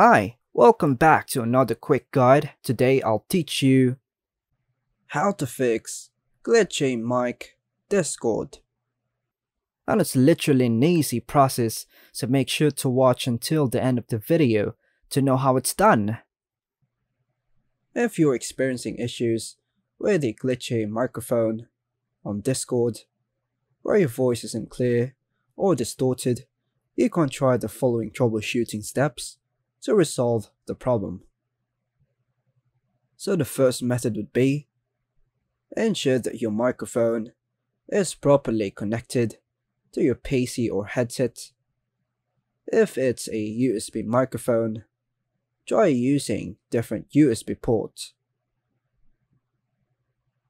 Hi, welcome back to another quick guide. Today I'll teach you how to fix glitchy mic Discord. And it's literally an easy process, so make sure to watch until the end of the video to know how it's done. If you're experiencing issues with a glitchy microphone on Discord, where your voice isn't clear or distorted, you can try the following troubleshooting steps to resolve the problem. So the first method would be, ensure that your microphone is properly connected to your PC or headset. If it's a USB microphone, try using different USB ports.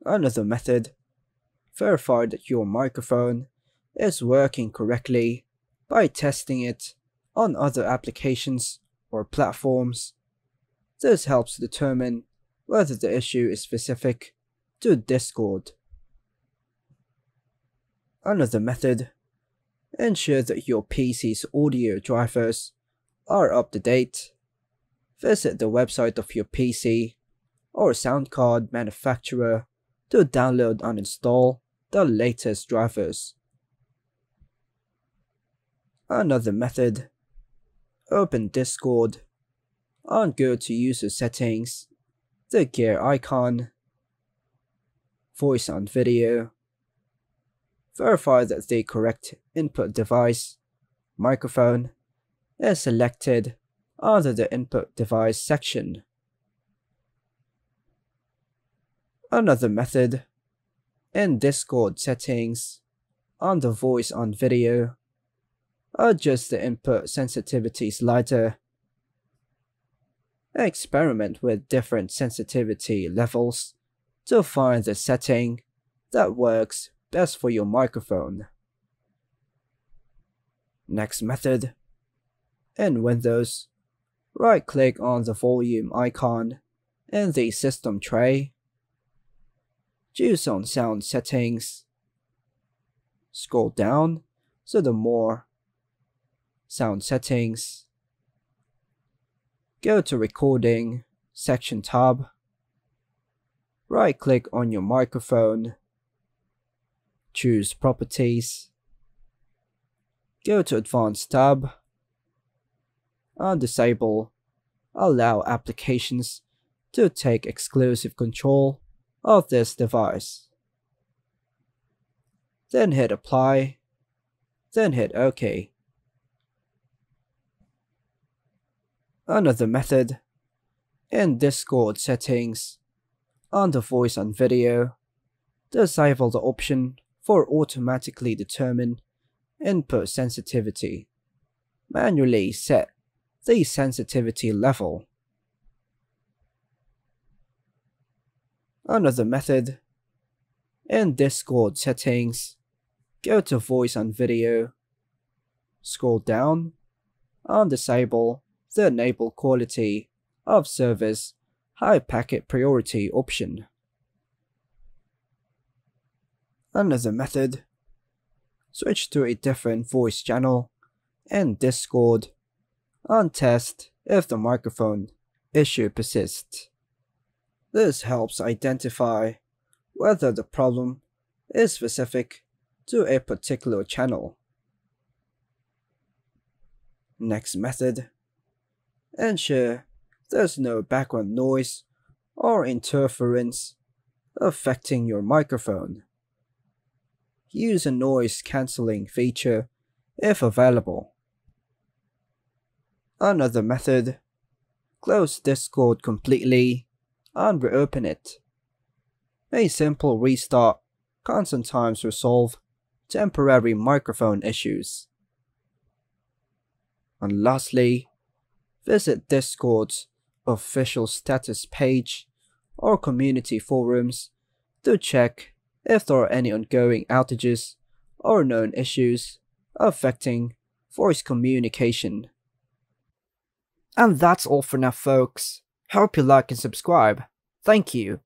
Another method, verify that your microphone is working correctly by testing it on other applications or platforms. This helps determine whether the issue is specific to Discord. Another method, ensure that your PC's audio drivers are up to date. Visit the website of your PC or sound card manufacturer to download and install the latest drivers. Another method, open Discord and go to user settings, the gear icon, voice and video. Verify that the correct input device, microphone, is selected under the input device section. Another method, in Discord settings, under voice and video, adjust the input sensitivity slider. Experiment with different sensitivity levels to find the setting that works best for your microphone. Next method, in Windows, right-click on the volume icon in the system tray, choose on sound settings, scroll down to the more sound settings, go to recording section tab, right click on your microphone, choose properties, go to advanced tab and disable allow applications to take exclusive control of this device, then hit apply, then hit OK. Another method, in Discord settings, under voice and video, disable the option for automatically determine input sensitivity. Manually set the sensitivity level. Another method, in Discord settings, go to voice and video, scroll down, and disable the enable quality of service high packet priority option. Another method, switch to a different voice channel in Discord and test if the microphone issue persists. This helps identify whether the problem is specific to a particular channel. Next method, ensure there's no background noise or interference affecting your microphone. Use a noise cancelling feature if available. Another method, close Discord completely and reopen it. A simple restart can sometimes resolve temporary microphone issues. And lastly, visit Discord's official status page or community forums to check if there are any ongoing outages or known issues affecting voice communication. And that's all for now, folks. Hope you like and subscribe. Thank you.